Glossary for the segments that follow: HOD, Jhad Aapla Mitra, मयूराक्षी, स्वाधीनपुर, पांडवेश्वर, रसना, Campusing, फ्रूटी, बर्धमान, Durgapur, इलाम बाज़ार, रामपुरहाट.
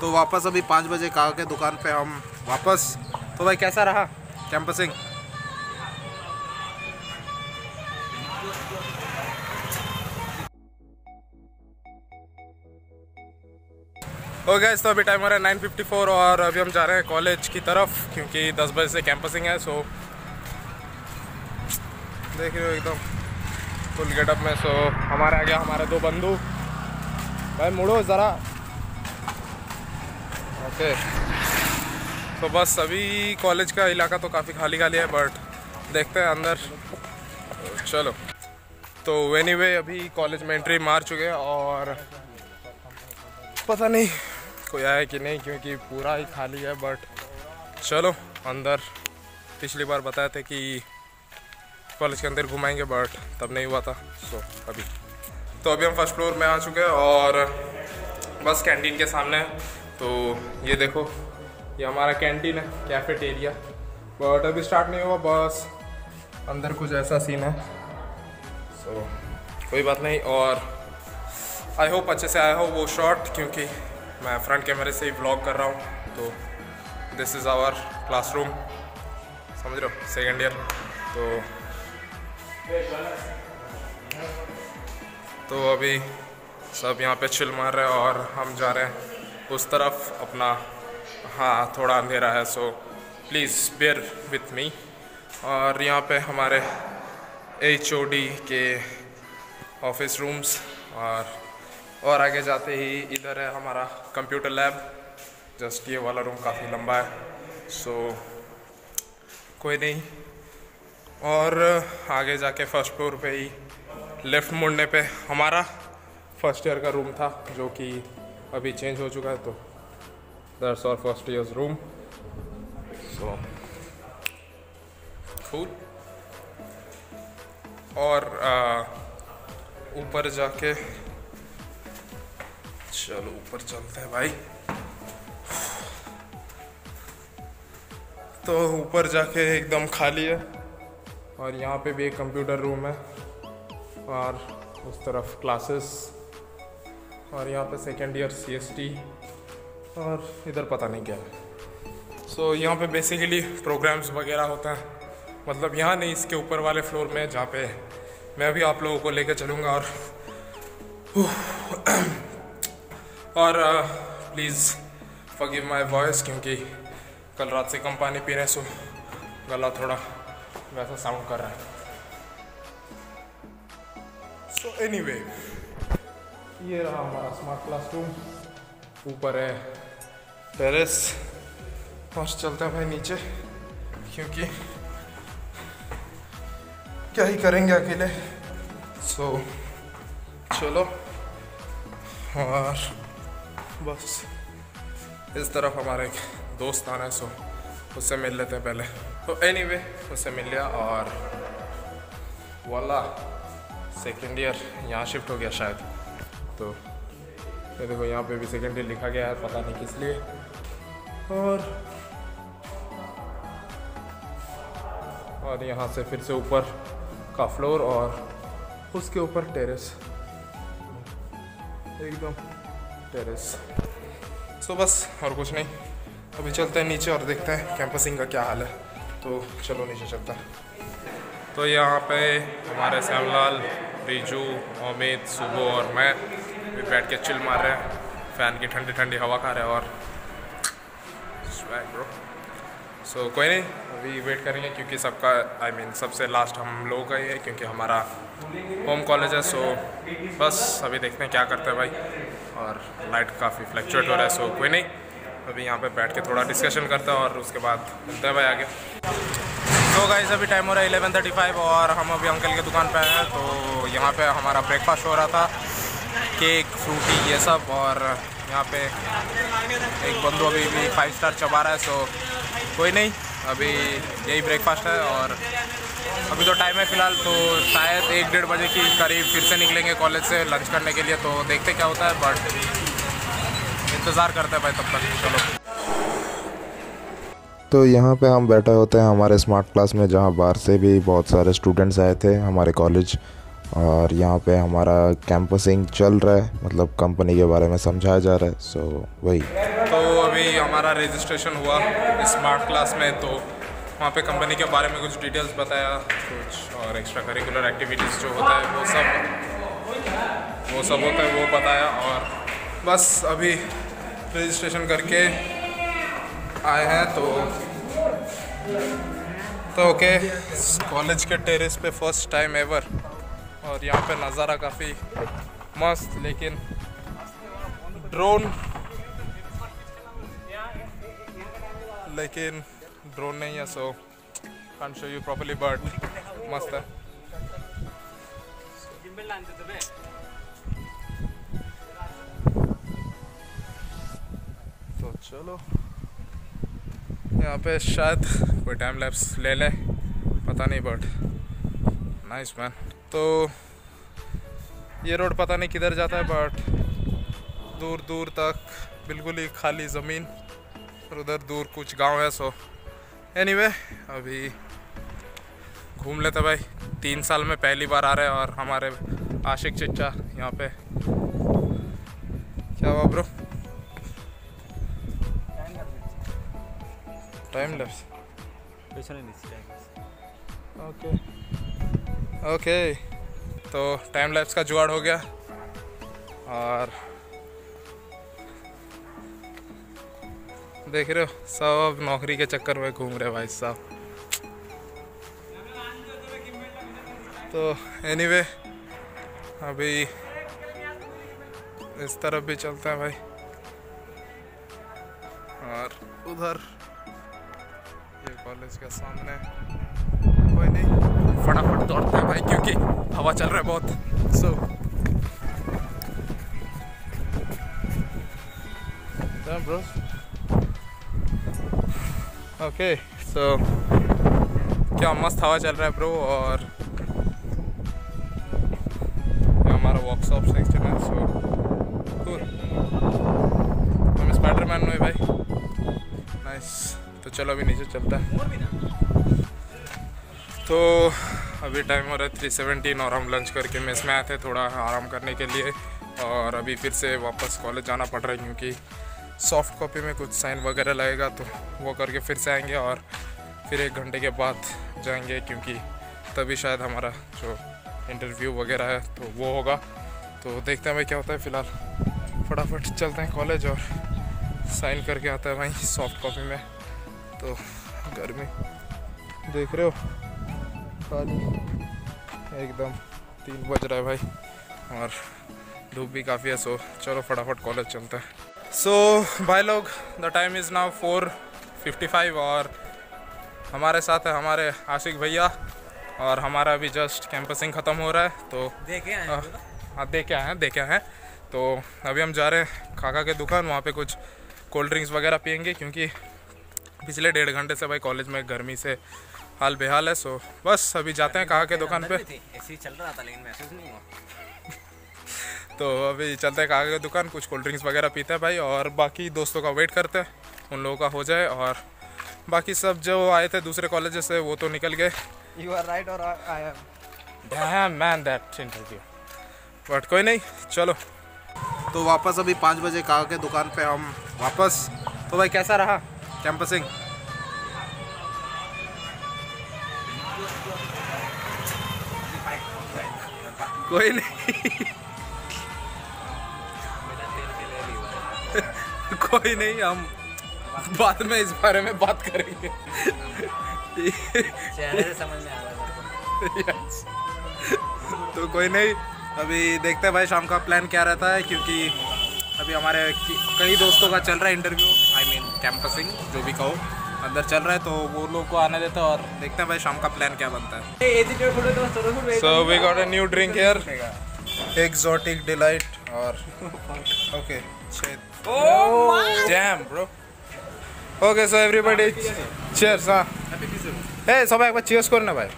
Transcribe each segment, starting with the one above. तो वापस अभी 5 बजे काका के दुकान पे हम वापस। तो भाई कैसा रहा कैंपसिंग? हो गया। तो अभी टाइम हो रहा है 9:54 और अभी हम जा रहे हैं कॉलेज की तरफ क्योंकि 10 बजे से कैंपसिंग है। सो देख रहे हो एकदम फुल गेटअप में। सो हमारे आ गया हमारे 2 बंधु। भाई मुड़ो ज़रा। ओके तो बस अभी कॉलेज का इलाका तो काफ़ी खाली खाली है बट देखते हैं अंदर। चलो तो एनीवे अभी कॉलेज में एंट्री मार चुके हैं और पता नहीं कोई आया कि नहीं क्योंकि पूरा ही खाली है। बट चलो अंदर। पिछली बार बताए थे कि कॉलेज के अंदर घुमाएंगे बट तब नहीं हुआ था। सो अभी तो अभी हम फर्स्ट फ्लोर में आ चुके हैं और बस कैंटीन के सामने है। तो ये देखो ये हमारा कैंटीन है, कैफेटेरिया। बट अभी स्टार्ट नहीं हुआ, बस अंदर कुछ ऐसा सीन है। सो कोई बात नहीं। और आई होप अच्छे से आया हो वो शॉट क्योंकि मैं फ्रंट कैमरे से ही व्लॉग कर रहा हूँ। तो दिस इज़ आवर क्लासरूम, समझ रहे हो, 2nd ईयर। तो अभी सब यहाँ पे चिल मार रहे हैं और हम जा रहे हैं उस तरफ अपना। हाँ थोड़ा अंधेरा है so please bear with me. और यहाँ पे हमारे HOD के ऑफिस रूम्स और आगे जाते ही इधर है हमारा कंप्यूटर लैब। जस्ट ये वाला रूम काफ़ी लंबा है सो कोई नहीं। और आगे जाके फर्स्ट फ्लोर पे ही लेफ़्ट मुड़ने पे हमारा फर्स्ट ईयर का रूम था जो कि अभी चेंज हो चुका है। तो that's our first year room. So cool. और ऊपर जाके चलो ऊपर चलते हैं भाई। तो ऊपर जाके एकदम खाली है और यहाँ पे भी एक कंप्यूटर रूम है और उस तरफ क्लासेस और यहाँ पे 2nd ईयर CST और इधर पता नहीं क्या है। सो यहाँ पे बेसिकली प्रोग्राम्स वगैरह होता है, मतलब यहाँ नहीं इसके ऊपर वाले फ्लोर में जहाँ पे मैं भी आप लोगों को लेके चलूँगा। और प्लीज़ फॉरगिव माय वॉइस क्योंकि कल रात से कम पानी पी रहे हैं सो गला थोड़ा वैसा साउंड कर रहा है। सो एनीवे ये रहा हमारा स्मार्ट क्लासरूम। ऊपर है टेरेस और चलते हैं भाई नीचे क्योंकि क्या ही करेंगे अकेले। सो चलो। और बस इस तरफ हमारे एक दोस्त आना है सो उससे मिल लेते हैं पहले। तो एनीवे उससे मिल लिया और वाला 2nd ईयर यहाँ शिफ्ट हो गया शायद। तो ये देखो यहाँ पे भी 2nd ईयर लिखा गया है, पता नहीं किस लिए। और यहाँ से फिर से ऊपर का फ्लोर और उसके ऊपर टेरेस, एकदम टेरेस। सो बस और कुछ नहीं। अभी चलते हैं नीचे और देखते हैं कैंपसिंग का क्या हाल है। तो चलो नीचे चलता है। तो यहाँ पे हमारे श्यामलाल, रिजू, अमित, सुबो और मैं भी बैठ के चिल मार रहे हैं, फ़ैन की ठंडी ठंडी हवा खा रहे हैं और स्वैग ब्रो। सो कोई नहीं, अभी वेट करेंगे क्योंकि सबका I mean सबसे लास्ट हम लोग का ही है क्योंकि हमारा होम कॉलेज है। सो बस अभी देखते हैं क्या करते हैं भाई। और लाइट काफ़ी फ्लक्चुएट हो रहा है सो कोई नहीं, अभी यहाँ पे बैठ के थोड़ा डिस्कशन करता है और उसके बाद मिलते हैं भाई आगे। तो गाइस अभी टाइम हो रहा है 11:35 और हम अभी अंकल के दुकान पे आए हैं। तो यहाँ पे हमारा ब्रेकफास्ट हो रहा था, केक, फ्रूटी ये सब। और यहाँ पे एक बंदू अभी भी 5 स्टार चबा रहा है। सो कोई नहीं, अभी यही ब्रेकफास्ट है और अभी तो टाइम है फ़िलहाल। तो शायद 1-1:30 बजे के करीब फिर से निकलेंगे कॉलेज से लंच करने के लिए। तो देखते क्या होता है बट इंतज़ार करते हैं भाई तब तक। चलो तो यहाँ पे हम बैठे होते हैं हमारे स्मार्ट क्लास में जहाँ बाहर से भी बहुत सारे स्टूडेंट्स आए थे हमारे कॉलेज। और यहाँ पे हमारा कैंपसिंग चल रहा है, मतलब कंपनी के बारे में समझाया जा रहा है। वही तो अभी हमारा रजिस्ट्रेशन हुआ स्मार्ट क्लास में, तो वहाँ पे कंपनी के बारे में कुछ डिटेल्स बताया कुछ, और एक्स्ट्रा करिकुलर एक्टिविटीज़ जो होता है वो सब होता है वो बताया। और बस अभी रजिस्ट्रेशन करके आए हैं। तो ओके, कॉलेज के टेरेस पे फर्स्ट टाइम एवर, और यहाँ पे नज़ारा काफ़ी मस्त, लेकिन ड्रोन नहीं है, so can't show you properly, but मस्त है। तो चलो यहाँ पे शायद कोई टाइम लैप्स ले ले, पता नहीं, बट नाइस मैन। तो ये रोड पता नहीं किधर जाता है, बट दूर दूर तक बिल्कुल ही खाली ज़मीन, और उधर दूर कुछ गांव है। सो एनीवे अभी घूम लेते भाई, 3 साल में पहली बार आ रहे हैं। और हमारे आशिक चचा यहाँ पे, क्या हुआ bro? Time lapse okay okay, तो टाइम लैप्स का जुगाड़ हो गया। और देख रहे हो सब नौकरी के चक्कर में घूम रहे भाई साहब। तो एनीवे अभी इस तरफ भी चलते हैं भाई, और उधर ये कॉलेज के सामने कोई नहीं, फटाफट दौड़ते हैं भाई क्योंकि हवा चल रहा है बहुत। सो क्या मस्त हवा चल रहा है ब्रो। और हमारा वर्कशॉप सेक्शन है, सो हम स्पाइडरमैन हुए भाई, नाइस। तो चलो अभी नीचे चलता है। तो अभी टाइम हो रहा है 3:17, और हम लंच करके मेस में आए थे थोड़ा आराम करने के लिए। और अभी फिर से वापस कॉलेज जाना पड़ रहा है क्योंकि सॉफ्ट कॉपी में कुछ साइन वगैरह लगेगा, तो वो करके फिर से आएंगे। और फिर 1 घंटे के बाद जाएंगे क्योंकि तभी शायद हमारा जो इंटरव्यू वगैरह है तो वो होगा। तो देखते हैं भाई क्या होता है। फ़िलहाल फटाफट चलते हैं कॉलेज और साइन करके आता है भाई सॉफ्ट कॉपी में। तो गर्मी देख रहे हो, खाली एकदम 3 बज रहा है भाई, और धूप भी काफ़ी है। सो चलो फटाफट कॉलेज चलते हैं। सो भाई लोग, द टाइम इज़ नाउ 4:55, और हमारे साथ है हमारे आशिक भैया, और हमारा अभी जस्ट कैंपसिंग ख़त्म हो रहा है। तो देखे आए हैं। तो अभी हम जा रहे हैं खाका के दुकान, वहाँ पे कुछ कोल्ड ड्रिंक्स वगैरह पियेंगे क्योंकि पिछले 1.5 घंटे से भाई कॉलेज में गर्मी से हाल बेहाल है। सो बस अभी जाते हैं कहाँ के दुकान पे, ऐसे ही चल रहा था लेकिन महसूस नहीं हुआ। तो अभी चलते हैं कहाँ के दुकान, कुछ कोल्ड ड्रिंक्स वगैरह पीते हैं भाई, और बाकी दोस्तों का वेट करते हैं उन लोगों का हो जाए। और बाकी सब जो आए थे दूसरे कॉलेजेस से वो तो निकल गए। यू आर राइट, और I am damn man that interview, but कोई नहीं, चलो। तो वापस अभी 5 बजे कहाँ के दुकान पर हम वापस। तो भाई कैसा रहा कैंपसिंग? कोई नहीं कोई नहीं, हम बाद में इस बारे में बात करेंगे। समझ में आ रहा है। तो कोई नहीं, अभी देखते हैं भाई शाम का प्लान क्या रहता है, क्योंकि अभी हमारे कई दोस्तों का चल रहा है इंटरव्यू, आई मीन कैंपसिंग जो भी कहो, अंदर चल रहा है। तो वो लोग को आने देते हैं और देखते हैं भाई शाम का प्लान क्या बनता है। So we got a new drink here, exotic delight, और okay damn bro. Okay so everybody cheers. हां ए सब एक बार चीयर्स करो ना भाई,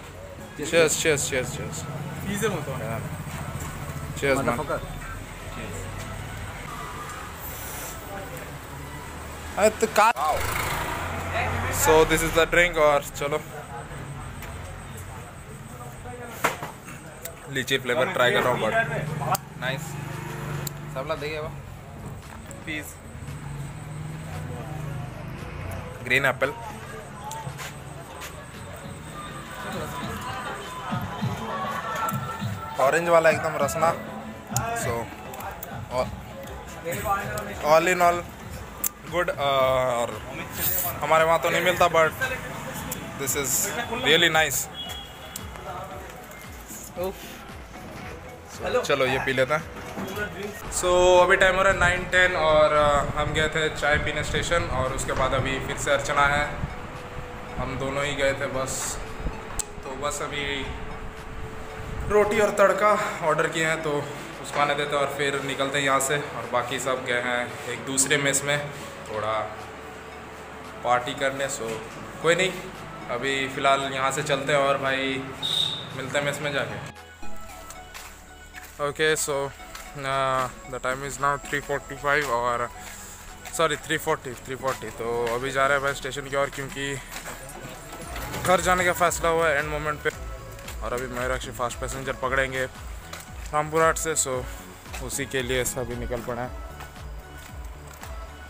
cheers cheers cheers cheers cheers मत हो यार, चीयर्स मत। So this is the drink, और चलो लीची फ्लेवर ट्राई कर रहा हूँ बट नाइस। सबला देखिए वो पीस ग्रीन एप्पल ऑरेंज वाला एकदम रसना। So all in all good. और हमारे वहाँ तो नहीं मिलता but this is really nice. चलो ये पी लेते हैं। सो अभी टाइम हो रहा है 9:10 और हम गए थे चाय पीने स्टेशन और उसके बाद अभी फिर से अर्चना है। हम दोनों ही गए थे बस। तो बस अभी रोटी और तड़का ऑर्डर किए हैं तो उसको आने देते हैं और फिर निकलते हैं यहाँ से। और बाकी सब गए हैं एक दूसरे मेस में थोड़ा पार्टी करने। सो कोई नहीं, अभी फ़िलहाल यहाँ से चलते हैं और भाई मिलते हैं मेस में जाके। Okay so the time is now 3:45 और सॉरी 3:40। तो अभी जा रहे हैं भाई स्टेशन की ओर क्योंकि घर जाने का फ़ैसला हुआ है एंड मोमेंट पे। और अभी मयूराक्षी फास्ट पैसेंजर पकड़ेंगे रामपुरहाट से। सो उसी के लिए सभी निकल पड़ा है।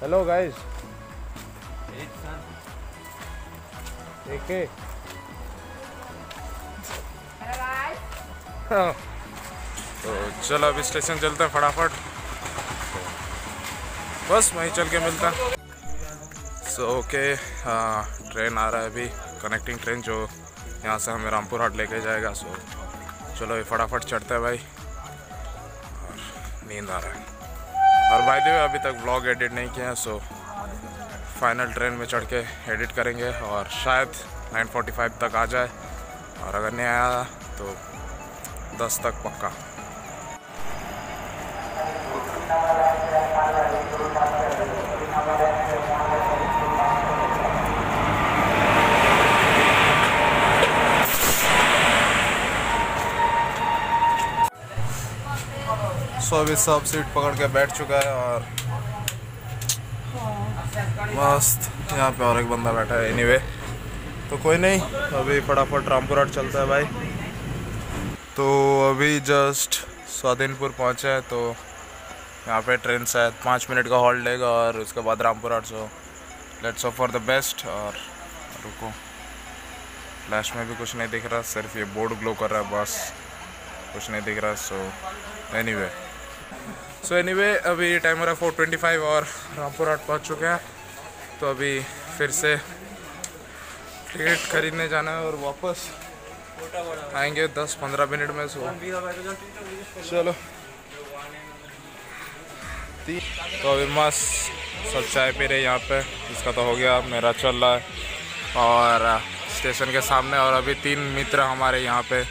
हेलो गाइस, देखे तो चलो अभी स्टेशन चलते हैं फटाफट, बस वहीं चल के मिलता है। सो ओके ट्रेन आ रहा है अभी, कनेक्टिंग ट्रेन जो यहाँ से हमें रामपुर हाट लेके जाएगा। सो चलो ये फटाफट चढ़ते हैं भाई। और नींद आ रहा है और भाई देखो अभी तक व्लॉग एडिट नहीं किया है। सो फाइनल ट्रेन में चढ़ के एडिट करेंगे और शायद 9:45 तक आ जाए और अगर नहीं आया तो 10 तक पक्का। तो अभी सब सीट पकड़ के बैठ चुका है और मस्त यहाँ पे और एक बंदा बैठा है। एनीवे तो कोई नहीं, अभी फटाफट रामपुर हाट चलता है भाई। तो अभी जस्ट स्वाधीनपुर पहुँचे हैं तो यहाँ पे ट्रेन शायद 5 मिनट का हॉल्ट लेगा और उसके बाद Rampurhat. So let's hope for the best. और रुको, फ्लैश में भी कुछ नहीं दिख रहा, सिर्फ ये बोर्ड ग्लो कर रहा है, बस कुछ नहीं दिख रहा। सो एनीवे अभी टाइम हो रहा है 4:25 और रामपुर हाट पहुँच चुके हैं। तो अभी फिर से टिकट खरीदने जाना है और वापस आएंगे 10-15 मिनट में। सो चलो तो अभी मस्त सब चाय पी रहे यहाँ पे। इसका तो हो गया, मेरा चल रहा है और स्टेशन के सामने। और अभी 3 मित्र हमारे यहाँ पे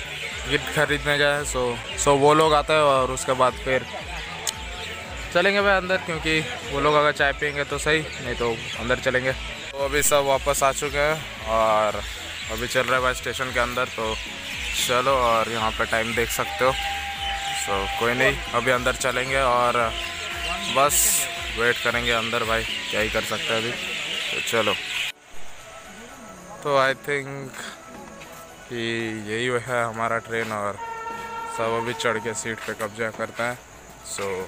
गिफ्ट खरीदने गए हैं। सो वो लोग आते हैं और उसके बाद फिर चलेंगे भाई अंदर, क्योंकि वो लोग अगर चाय पियेंगे तो सही, नहीं तो अंदर चलेंगे। तो अभी सब वापस आ चुके हैं और अभी चल रहा है भाई स्टेशन के अंदर। तो चलो, और यहाँ पे टाइम देख सकते हो। सो कोई नहीं, अभी अंदर चलेंगे और बस वेट करेंगे अंदर भाई, क्या ही कर सकते हैं अभी। तो चलो, तो आई थिंक कि यही है हमारा ट्रेन और सब अभी चढ़ के सीट पे कब्जा करता है। सो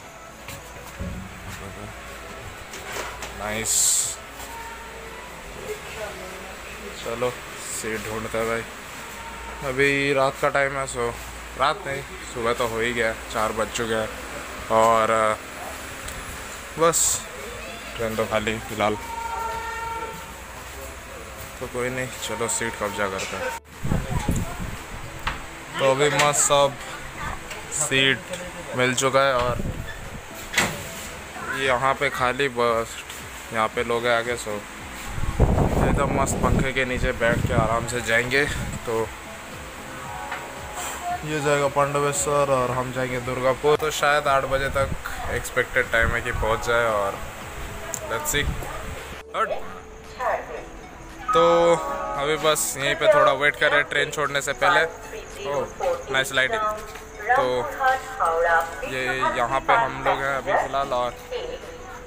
नाइस, चलो सीट ढूंढते हैं भाई। अभी रात का टाइम है। सो रात नहीं, सुबह तो हो ही गया, 4 बज चुके हैं और बस ट्रेन तो खाली फिलहाल। तो कोई नहीं, चलो सीट कब्जा करते हैं। तो अभी मस्त सब सीट मिल चुका है और यहाँ पे खाली, बस यहाँ पे लोग हैं आगे। सो एकदम मस्त पंखे के नीचे बैठ के आराम से जाएंगे। तो ये जाएगा पांडवेश्वर और हम जाएंगे दुर्गापुर। तो शायद 8 बजे तक एक्सपेक्टेड टाइम है कि पहुँच जाए और लेट्स सी। तो अभी बस यहीं पे थोड़ा वेट कर रहे हैं ट्रेन छोड़ने से पहले। Oh nice lighting. तो ये यहाँ पे हम लोग हैं अभी फ़िलहाल और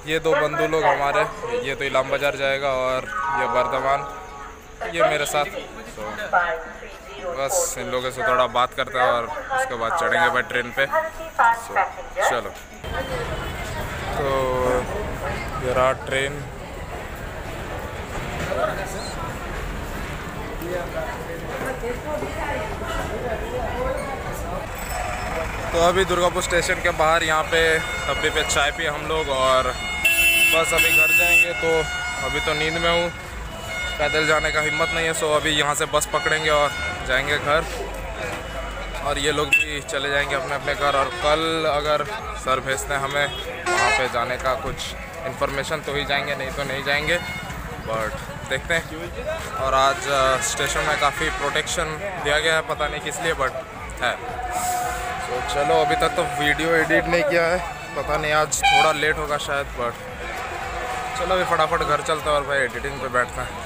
ये 2 बंधु लोग हमारे, ये तो इलाम बाज़ार जाएगा और ये बर्धमान, ये मेरे साथ। तो बस इन लोगों से थोड़ा बात करते हैं और उसके बाद चढ़ेंगे भाई ट्रेन पे। चलो तो ये रहा ट्रेन। तो अभी दुर्गापुर स्टेशन के बाहर यहाँ पे टपरी पे चाय पिए हम लोग और बस अभी घर जाएंगे। तो अभी तो नींद में हूँ, पैदल जाने का हिम्मत नहीं है। सो अभी यहाँ से बस पकड़ेंगे और जाएंगे घर और ये लोग भी चले जाएंगे अपने अपने घर। और कल अगर सर भेजते हैं हमें वहाँ पे जाने का कुछ इन्फॉर्मेशन तो ही जाएंगे, नहीं तो नहीं जाएंगे, बट देखते हैं। और आज स्टेशन में काफ़ी प्रोटेक्शन दिया गया है, पता नहीं किस लिए बट है। तो चलो अभी तक तो वीडियो एडिट नहीं किया है, पता नहीं आज थोड़ा लेट होगा शायद, बट चलो अभी फटाफट घर चलते हैं और भाई एडिटिंग पे बैठते हैं।